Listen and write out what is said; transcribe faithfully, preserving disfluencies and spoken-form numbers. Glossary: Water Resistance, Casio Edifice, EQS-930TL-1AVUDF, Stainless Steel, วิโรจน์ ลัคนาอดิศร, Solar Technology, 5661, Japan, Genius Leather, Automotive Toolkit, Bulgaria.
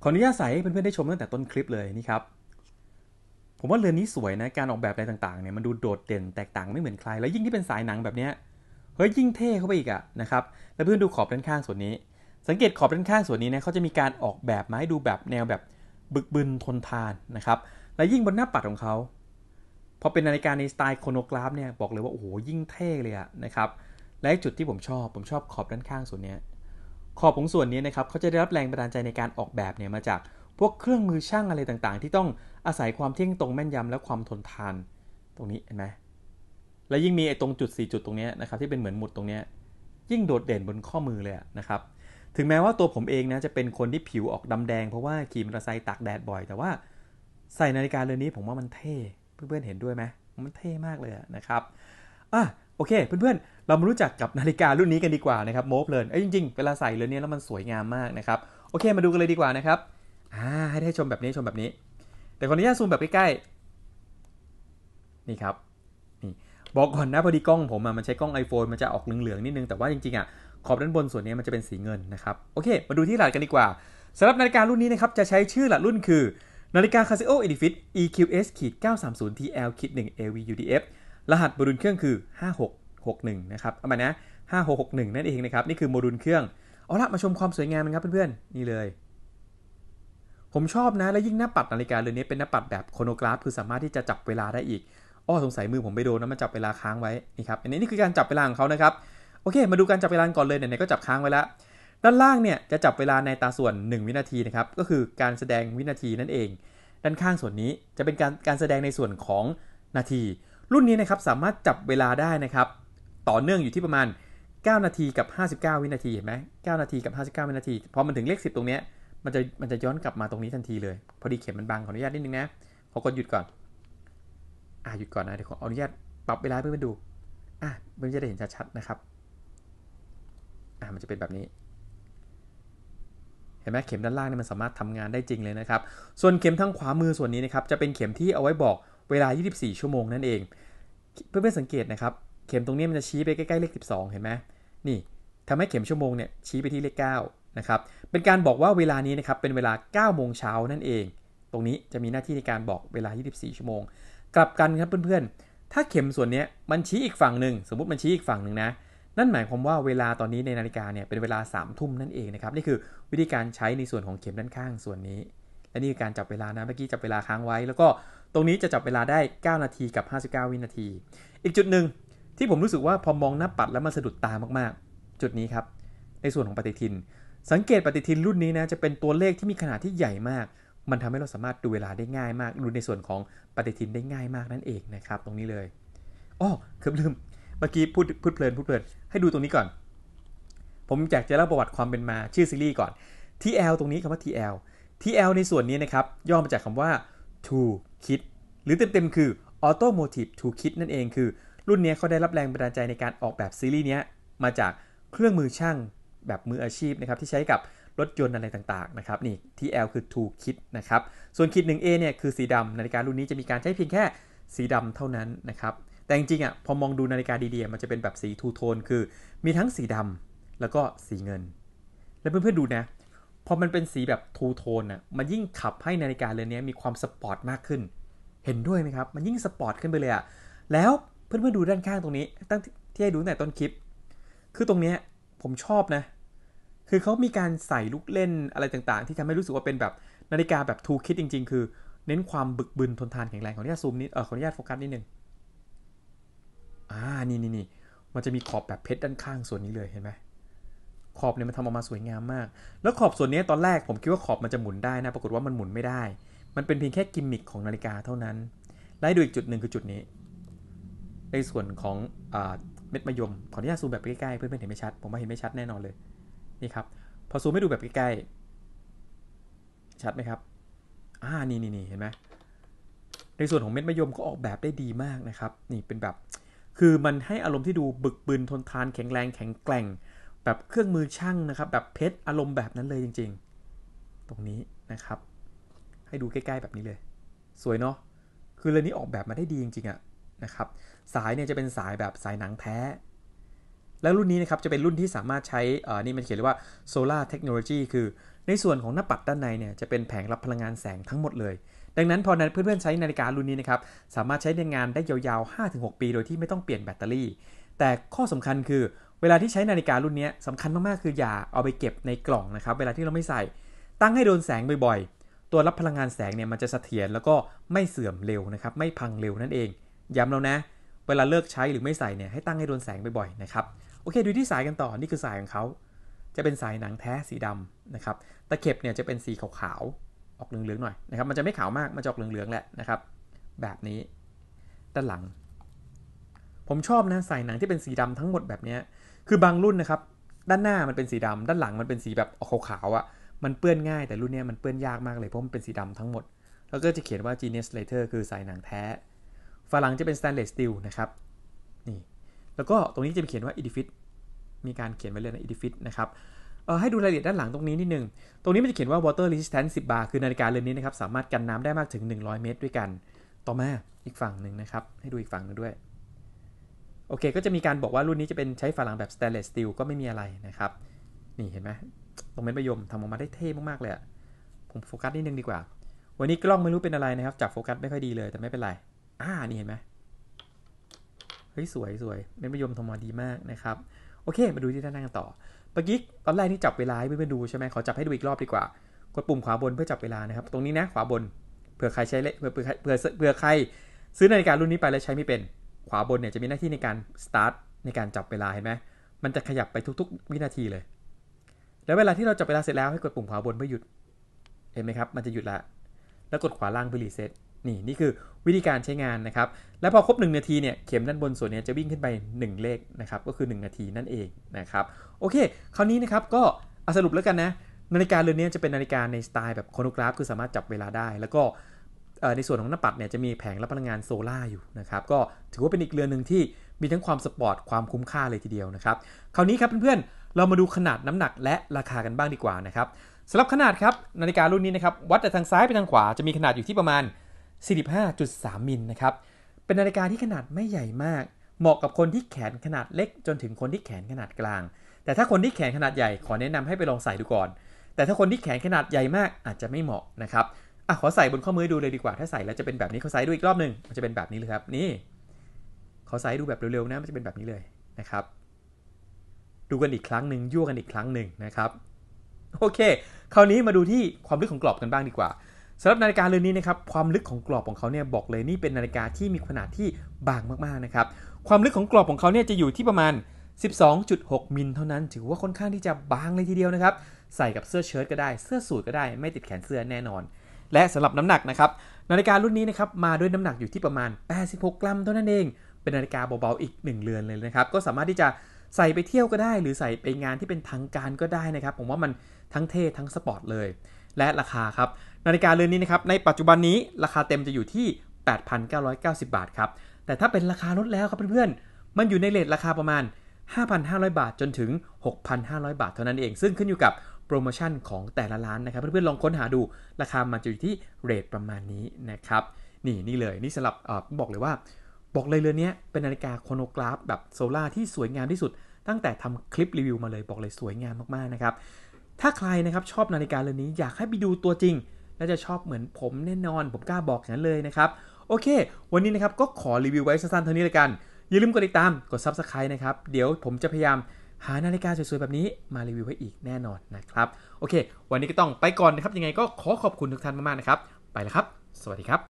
ขออนุญาตใส่ให้เพื่อนๆได้ชมตั้งแต่ต้นคลิปเลยนี่ครับผมว่าเรือนนี้สวยนะการออกแบบอะไรต่างๆเนี่ยมันดูโดดเด่นแตกต่างไม่เหมือนใครแล้วยิ่งที่เป็นสายหนังแบบเนี้ยเฮ้ยยิ่งเท่เข้าไปอีกอะนะครับแล้วเพื่อนดูขอบด้านข้างส่วนนี้สังเกตขอบด้านข้างส่วนนี้นะเขาจะมีการออกแบบมาให้ดูแบบแนวแบบบึกบึนทนทานนะครับและยิ่งบนหน้าปัดของเขาพอเป็นนาฬิกาในสไตล์โครโนกราฟเนี่ยบอกเลยว่าโอ้โหยิ่งเท่เลยอะนะครับและจุดที่ผมชอบผมชอบขอบด้านข้างส่วนนี้ขอบของส่วนนี้นะครับเขาจะได้รับแรงบันดาลใจในการออกแบบเนี่ยมาจากพวกเครื่องมือช่างอะไรต่างๆที่ต้องอาศัยความเที่ยงตรงแม่นยำและความทนทานตรงนี้เห็นไหมและยิ่งมีไอ้ตรงจุดสี่จุดตรงนี้นะครับที่เป็นเหมือนหมุดตรงนี้ยิ่งโดดเด่นบนข้อมือเลยนะครับถึงแม้ว่าตัวผมเองนะจะเป็นคนที่ผิวออกดำแดงเพราะว่าขี่มอเตอร์ไซค์ตากแดดบ่อยแต่ว่าใส่นาฬิกาเรือนนี้ผมว่ามันเท่เพื่อนๆเห็นด้วยไหมมันเท่มากเลยนะครับอ่ะโอเคเพื่อนๆเรามารู้จักกับนาฬิการุ่นนี้กันดีกว่านะครับโมฟเรือนเอ้ยจริงๆเวลาใส่เรือนนี้แล้วมันสวยงามมากนะครับโอเคมาดูกันเลยดีกว่านะครับอ่าให้ได้ชมแบบนี้ชมแบบนี้แต่ขออนุญาตซูมแบบใกล้ๆนี่ครับนี่บอกก่อนนะพอดีกล้องผมมันใช้กล้อง ไอโฟน มันจะออกเหลืองๆนิดนึงแต่ว่าจริงๆอ่ะขอบด้านบนส่วนนี้มันจะเป็นสีเงินนะครับโอเคมาดูที่หลักกันดีกว่าสำหรับนาฬิการุ่นนี้นะครับจะใช้ชื่อหลักรุ่นคือนาฬิกา Casio Edifice อี คิว เอส ไนน์สามศูนย์ ที แอล หนึ่ง เอ วี ยู ดี เอฟ รหัสโมดูลเครื่องคือห้าหกหกหนึ่งนะครับเอามานะห้าหกหกหนึ่งนั่นเองนะครับนี่คือโมดูลเครื่องเอาละมาชมความสวยงามกันครับเพื่อนๆนี่เลยผมชอบนะและยิ่งหน้าปัดนาฬิกาเรือนนี้เป็นหน้าปัดแบบโครโนกราฟคือสามารถที่จะจับเวลาได้อีกอ้อสงสัยมือผมไปโดนนะมันจับเวลาค้างไว้นี่ครับอันนี้นี่คือการจับเวลาของเขานะครับโอเคมาดูการจับเวลาก่อนเลยไหนๆก็จับค้างไว้แล้วด้านล่างเนี่ยจะจับเวลาในตาส่วนหนึ่งวินาทีนะครับก็คือการแสดงวินาทีนั่นเองด้านข้างส่วนนี้จะเป็นการการแสดงในส่วนของนาทีรุ่นนี้นะครับสามารถจับเวลาได้นะครับต่อเนื่องอยู่ที่ประมาณเก้านาทีกับห้าสิบเก้าวินาทีเห็นไหมเก้านาทีกับห้าสิบเก้าวินาทีพอมันถึงเลขสิบตรงนี้มันจะมันจะย้อนกลับมาตรงนี้ทันทีเลยพอดีเข็มมันบังขออนุญาตนิดนึงนะขอกดหยุดก่อนอ่ะหยุดก่อนนะเดี๋ยวขออนุญาตปรับเวลาเพื่อนๆดูอ่ะเพื่อนๆจะได้เห็นชัดๆนะครับอ่ะมันจะเป็นแบบนี้เห็นไหมเข็มด้านล่างนี่มันสามารถทำงานได้จริงเลยนะครับส่วนเข็มทางขวามือส่วนนี้นะครับจะเป็นเข็มที่เอาไว้บอกเวลายี่สิบสี่ชั่วโมงนั่นเองเพื่อนๆสังเกตนะครับเข็มตรงนี้มันจะชี้ไปใกล้ๆเลขสิบสองเห็นไหมนี่ทำให้เข็มชั่วโมงเนี่ยชี้ไปที่เลขเก้านะครับเป็นการบอกว่าเวลานี้นะครับเป็นเวลาเก้าโมงเช้านั่นเองตรงนี้จะมีหน้าที่ในการบอกเวลายี่สิบสี่ชั่วโมงกลับกันครับเพื่อนๆถ้าเข็มส่วนนี้มันชี้อีกฝั่งหนึ่งสมมุติมันชี้อีกฝั่งหนึ่งนะนั่นหมายความว่าเวลาตอนนี้ในนาฬิกาเนี่ยเป็นเวลาสามทุ่มนั่นเองนะครับนี่คือวิธีการใช้ในส่วนของเข็มด้านข้างส่วนนี้และนี่คือการจับเวลานะเมื่อกี้จับเวลาค้างไว้แล้วก็ตรงนี้จะจับเวลาได้เก้านาทีกับห้าสิบเก้าวินาทีอีกจุดหนึ่งที่ผมรู้สึกว่าพอมองหน้าปัดแล้วมันสะดุดตามากๆจุดนี้ครับในส่วนของปฏิทินสังเกตปฏิทินรุ่นนี้นะจะเป็นตัวเลขที่มีขนาดที่ใหญ่มากมันทำให้เราสามารถดูเวลาได้ง่ายมากดูในส่วนของปฏิทินได้ง่ายมากนั่นเองนะครับตรงนี้เลยอ๋อเกือบลืมเมื่อกี้พูดพูดเพลินพูดเพลินให้ดูตรงนี้ก่อนผมอยากจะเล่าประวัติความเป็นมาชื่อซีรีส์ก่อน ที แอล ตรงนี้คำว่า ที แอล ที แอล ในส่วนนี้นะครับย่อมาจากคำว่า ทู คิด หรือเต็มๆคือ Automotive Toolkit นั่นเองคือรุ่นนี้เขาได้รับแรงบันดาลใจในการออกแบบซีรีส์นี้มาจากเครื่องมือช่างแบบมืออาชีพนะครับที่ใช้กับรถยนต์อะไรต่างๆนะครับนี่ ที แอล คือ ทู คิด นะครับส่วนคิด หนึ่ง เอ เนี่ยคือสีดำนาฬิการุ่นนี้จะมีการใช้เพียงแค่สีดำเท่านั้นนะครับแต่จริงๆอ่ะพอมองดูนาฬิกาดีๆมันจะเป็นแบบสีทูโทนคือมีทั้งสีดำแล้วก็สีเงินแล้วเพื่อนๆดูนะพอมันเป็นสีแบบทูโทนอ่ะมันยิ่งขับให้นาฬิกาเรือนนี้มีความสปอร์ตมากขึ้นเห็นด้วยไหมครับมันยิ่งสปอร์ตขึ้นไปเลยอ่ะแล้วเพื่อนๆดูด้านข้างตรงนี้ตั้งที่ให้ดูในต้นคลิปคือตรงเนี้ยผมชอบนะคือเขามีการใส่ลูกเล่นอะไรต่างๆที่ทำให้รู้สึกว่าเป็นแบบนาฬิกาแบบทูคิดจริงๆคือเน้นความบึกบึนทนทานแข็งแรงขออนุญาตซูมนิดเออขออนุญาตโฟกัสนิดนึงอ่านี่นี่นี่มันจะมีขอบแบบเพชรด้านข้างส่วนนี้เลยเห็นไหมขอบเนี่ยมันทำออกมาสวยงามมากแล้วขอบส่วนนี้ตอนแรกผมคิดว่าขอบมันจะหมุนได้นะปรากฏว่ามันหมุนไม่ได้มันเป็นเพียงแค่กิมมิคของนาฬิกาเท่านั้นไล่ดูอีกจุดหนึ่งคือจุดนี้ในส่วนของอ่าเม็ดมะยมขออนุญาตซูมแบบใกล้ๆเพื่อนๆเห็นไม่ชัดผมว่าเห็นไม่ชัดแน่นอนเลยนี่ครับพอซูมให้ดูแบบใกล้ๆชัดไหมครับอ่านี่นี่เห็นไหมในส่วนของเม็ดมะยมก็ออกแบบได้ดีมากนะครับนี่เป็นแบบคือมันให้อารมณ์ที่ดูบึกบึนทนทานแข็งแรงแข็งแกร่งแบบเครื่องมือช่างนะครับแบบเพชรอารมณ์แบบนั้นเลยจริงๆตรงนี้นะครับให้ดูใกล้ๆแบบนี้เลยสวยเนาะคือเรือนนี้ออกแบบมาได้ดีจริงๆอะนะครับสายเนี่ยจะเป็นสายแบบสายหนังแท้แล้วรุ่นนี้นะครับจะเป็นรุ่นที่สามารถใช้นี่มันเขียนเรียกว่า Solar Technology คือ ในส่วนของหน้าปัดด้านในเนี่ยจะเป็นแผงรับพลังงานแสงทั้งหมดเลยดังนั้นพอเพื่อนๆใช้นาฬิการุ่นนี้นะครับสามารถใช้ในงานได้ยาวๆ ห้าถึงหก ปีโดยที่ไม่ต้องเปลี่ยนแบตเตอรี่แต่ข้อสำคัญคือเวลาที่ใช้นาฬิการุ่นนี้สำคัญมากๆคืออย่าเอาไปเก็บในกล่องนะครับเวลาที่เราไม่ใส่ตั้งให้โดนแสงบ่อยๆตัวรับพลังงานแสงเนี่ยมันจะเสถียรแล้วก็ไม่เสื่อมเร็วนะครับไม่พังเร็วนั่นเองย้ำแล้วนะเวลาเลิกใช้หรือไม่ใส่เนี่ยให้ตั้งให้โดนแสงบ่อยๆนะครับโอเคดูที่สายกันต่อนี่คือสายของเขาจะเป็นสายหนังแท้สีดำนะครับตะเข็บเนี่ยจะเป็นสีขาวๆออกเหลืองๆหน่อยนะครับมันจะไม่ขาวมากมันจะออกเหลืองๆแหละนะครับแบบนี้ด้านหลังผมชอบนะสายหนังที่เป็นสีดำทั้งหมดแบบนี้คือบางรุ่นนะครับด้านหน้ามันเป็นสีดำด้านหลังมันเป็นสีแบบออกขาวๆอ่ะมันเปื้อนง่ายแต่รุ่นนี้มันเปื้อนยากมากเลยเพราะมันเป็นสีดำทั้งหมดแล้วก็จะเขียนว่า Genius Leather คือสายหนังแท้ฝาหลังจะเป็น Stainless Steel นะครับนี่แล้วก็ตรงนี้จะเขียนว่า Edifice มีการเขียนไว้เลยนะ Edifice นะครับเออให้ดูรายละเอียดด้านหลังตรงนี้นิดนึงตรงนี้มันจะเขียนว่า Water Resistance สิบบาร์คือนาฬิกาเรือนนี้นะครับสามารถกันน้ำได้มากถึงหนึ่งร้อยเมตรด้วยกันต่อมาอีกฝั่งหนึ่งนะครับให้ดูอีกฝั่งนึงด้วยโอเคก็จะมีการบอกว่ารุ่นนี้จะเป็นใช้ฝาหลังแบบ stainless steel ก็ไม่มีอะไรนะครับนี่เห็นไหมตรงเม็ดมะยมทำออกมาได้เท่มากๆเลยผมโฟกัสนิดนึงดีกว่าวันนี้กล้องไม่รู้เป็นอะไรนะครับจับโฟกัสไม่ค่อยดีเลยแต่ไม่เป็นไรอ่านี่เห็นไหมเฮ้ยสวยสวยเม็ดมะยมทำออกมาดีมากนะครับโอเคมาดูที่ด้านหน้ากันต่อเมื่อกี้ตอนแรกที่จับเวลาให้เพื่อนๆดูใช่ไหมขอจับให้ดูอีกรอบดีกว่ากดปุ่มขวาบนเพื่อจับเวลานะครับตรงนี้นะขวาบนเผื่อใครใช้เผื่อเผื่อเผื่อใครซื้อนาฬิการุ่นนี้ไปแล้วใช้ไม่เป็นขวาบนเนี่ยจะมีหน้าที่ในการ start ในการจับเวลาเห็นไหมมันจะขยับไปทุกๆวินาทีเลยแล้วเวลาที่เราจับเวลาเสร็จแล้วให้กดปุ่มขวาบนเพื่อหยุดเห็นไหมครับมันจะหยุดละแล้วกดขวาล่างเพื่อรีเซ็ตนี่นี่คือวิธีการใช้งานนะครับแล้วพอครบหนึ่งนาทีเนี่ยเข็มด้านบนส่วนนี้จะวิ่งขึ้นไปหนึ่งเลขนะครับก็คือหนึ่งนาทีนั่นเองนะครับโอเคคราวนี้นะครับก็เอาสรุปแล้วกันนะนาฬิกาเรือนนี้จะเป็นนาฬิกาในสไตล์แบบโครโนกราฟคือสามารถจับเวลาได้แล้วก็ในส่วนของหน้าปัดเนี่ยจะมีแผงรับพลังงานโซล่าอยู่นะครับก็ถือว่าเป็นอีกเรือนหนึ่งที่มีทั้งความสปอร์ตความคุ้มค่าเลยทีเดียวนะครับคราวนี้ครับเพื่อนๆเรามาดูขนาดน้ำหนักและราคากันบ้างดีกว่านะครับสำหรับขนาดครับนาฬิการุ่นนี้นะครับวัดจากทางซ้ายไปทางขวาจะมีขนาดอยู่ที่ประมาณ สี่สิบห้าจุดสาม มิลนะครับเป็นนาฬิกาที่ขนาดไม่ใหญ่มากเหมาะกับคนที่แขนขนาดเล็กจนถึงคนที่แขนขนาดกลางแต่ถ้าคนที่แขนขนาดใหญ่ขอแนะนำให้ไปลองใส่ดูก่อนแต่ถ้าคนที่แขนขนาดใหญ่มากอาจจะไม่เหมาะนะครับอ่ะขอใส่บนข้อมือดูเลยดีกว่าถ้าใส่แล้วจะเป็นแบบนี้เขาใส่ดูอีกรอบหนึ่งมันจะเป็นแบบนี้เลยครับนี่ขอใส่ดูแบบเร็วๆนะมันจะเป็นแบบนี้เลยนะครับดูกันอีกครั้งหนึ่งยั่วกันอีกครั้งหนึ่งนะครับโอเคคราวนี้มาดูที่ความลึกของกรอบกันบ้างดีกว่าสำหรับนาฬิกาเรือนนี้นะครับความลึกของกรอบของเขาเนี่ยบอกเลยนี่เป็นนาฬิกาที่มีขนาดที่บางมากๆนะครับความลึกของกรอบของเขาเนี่ยจะอยู่ที่ประมาณ สิบสองจุดหก มิลเท่านั้นถือว่าค่อนข้างที่จะบางเลยทีเดียวนะครับใส่กับเสื้อเชิ้ตก็ได้เสื้อสูทก็ได้ไม่ติดแขนเสื้อแน่นอนและสำหรับน้ำหนักนะครับนาฬิการุ่นนี้นะครับมาด้วยน้ำหนักอยู่ที่ประมาณแปดสิบหกกรัมเท่านั้นเองเป็นนาฬิกาเบาๆอีกหนึ่งเรือนเลยนะครับก็สามารถที่จะใส่ไปเที่ยวก็ได้หรือใส่ไปงานที่เป็นทางการก็ได้นะครับผมว่ามันทั้งเท่ทั้งสปอร์ตเลยและราคาครับนาฬิกาเรือนนี้นะครับในปัจจุบันนี้ราคาเต็มจะอยู่ที่ แปดพันเก้าร้อยเก้าสิบบาทครับแต่ถ้าเป็นราคาลดแล้วครับเพื่อนๆมันอยู่ในเรทราคาประมาณ ห้าพันห้าร้อยบาทจนถึง หกพันห้าร้อยบาทเท่านั้นเองซึ่งขึ้นอยู่กับโปรโมชั่นของแต่ละร้านนะครับเพื่อนๆลองค้นหาดูราคามันจะอยู่ที่เรทประมาณนี้นะครับนี่นี่เลยนี่สำหรับเอ่อบอกเลยว่าบอกเลยเรือนนี้เป็นนาฬิกาโครโนกราฟแบบโซล่าที่สวยงามที่สุดตั้งแต่ทำคลิปรีวิวมาเลยบอกเลยสวยงามมากๆนะครับถ้าใครนะครับชอบนาฬิกาเรือนนี้อยากให้ไปดูตัวจริงและจะชอบเหมือนผมแน่นอนผมกล้าบอกอย่างนั้นเลยนะครับโอเควันนี้นะครับก็ขอรีวิวไว้สั้นๆเท่านี้ละกันอย่าลืมกดติดตามกด ซับสไครบ์ นะครับเดี๋ยวผมจะพยายามหานาฬิกาสวยๆแบบนี้มารีวิวให้อีกแน่นอนนะครับโอเควันนี้ก็ต้องไปก่อนนะครับยังไงก็ขอขอบคุณทุกท่านมากๆนะครับไปแล้วครับสวัสดีครับ